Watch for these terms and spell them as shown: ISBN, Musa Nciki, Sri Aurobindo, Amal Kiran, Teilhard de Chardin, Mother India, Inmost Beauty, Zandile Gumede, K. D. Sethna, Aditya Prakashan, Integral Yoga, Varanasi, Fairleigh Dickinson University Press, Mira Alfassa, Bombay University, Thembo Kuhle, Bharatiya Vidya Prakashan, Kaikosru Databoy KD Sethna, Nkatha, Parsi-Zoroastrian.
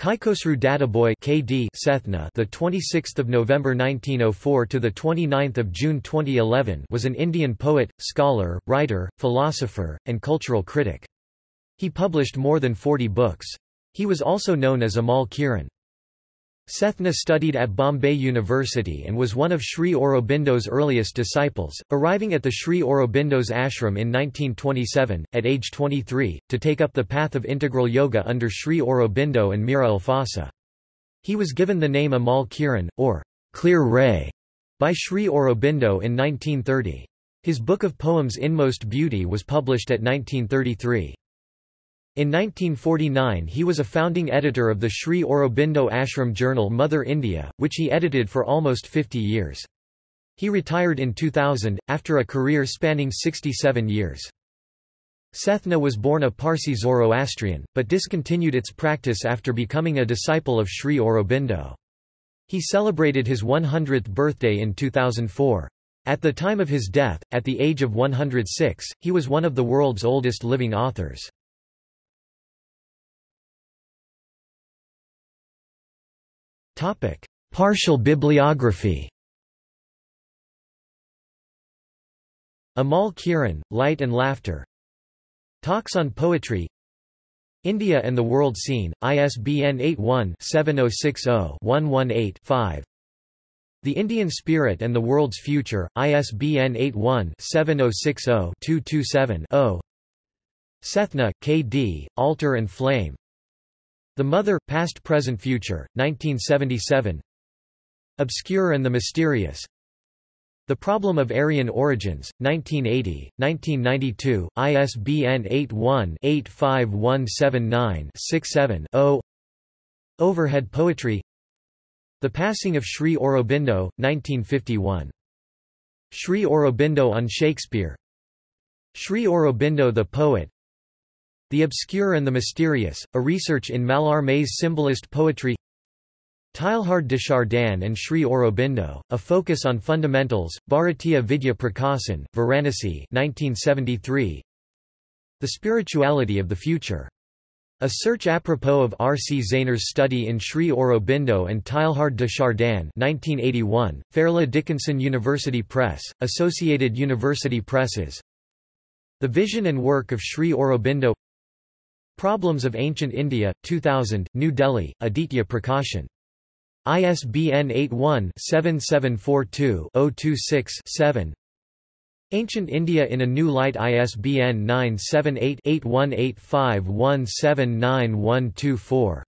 Kaikosru Databoy KD Sethna, the 26th of November 1904 to the 29th of June 2011, was an Indian poet, scholar, writer, philosopher, and cultural critic. He published more than 40 books. He was also known as Amal Kiran. Sethna studied at Bombay University and was one of Sri Aurobindo's earliest disciples, arriving at the Sri Aurobindo's ashram in 1927, at age 23, to take up the path of integral yoga under Sri Aurobindo and Mira Alfassa. He was given the name Amal Kiran, or Clear Ray, by Sri Aurobindo in 1930. His book of poems Inmost Beauty was published at 1933. In 1949 he was a founding editor of the Sri Aurobindo Ashram journal Mother India, which he edited for almost 50 years. He retired in 2000, after a career spanning 67 years. Sethna was born a Parsi Zoroastrian, but discontinued its practice after becoming a disciple of Sri Aurobindo. He celebrated his 100th birthday in 2004. At the time of his death, at the age of 106, he was one of the world's oldest living authors. Partial bibliography. Amal Kiran, Light and Laughter. Talks on Poetry. India and the World Scene, ISBN 81-7060-118-5. The Indian Spirit and the World's Future, ISBN 81-7060-227-0. Sethna, K.D., Altar and Flame. The Mother, Past Present Future, 1977. Obscure and the Mysterious. The Problem of Aryan Origins, 1980, 1992, ISBN 81-85179-67-0. Overhead Poetry. The Passing of Sri Aurobindo, 1951. Sri Aurobindo on Shakespeare. Sri Aurobindo the Poet. The Obscure and the Mysterious, a research in Mallar May's Symbolist Poetry. Teilhard de Chardin and Sri Aurobindo, a focus on fundamentals, Bharatiya Vidya Prakashan, Varanasi 1973. The Spirituality of the Future. A search apropos of R. C. Zainer's study in Sri Aurobindo and Teilhard de Chardin 1981, Fairleigh Dickinson University Press, Associated University Presses. The Vision and Work of Sri Aurobindo. Problems of Ancient India, 2000, New Delhi, Aditya Prakashan. ISBN 81-7742-026-7. Ancient India in a New Light, ISBN 978-8185179124.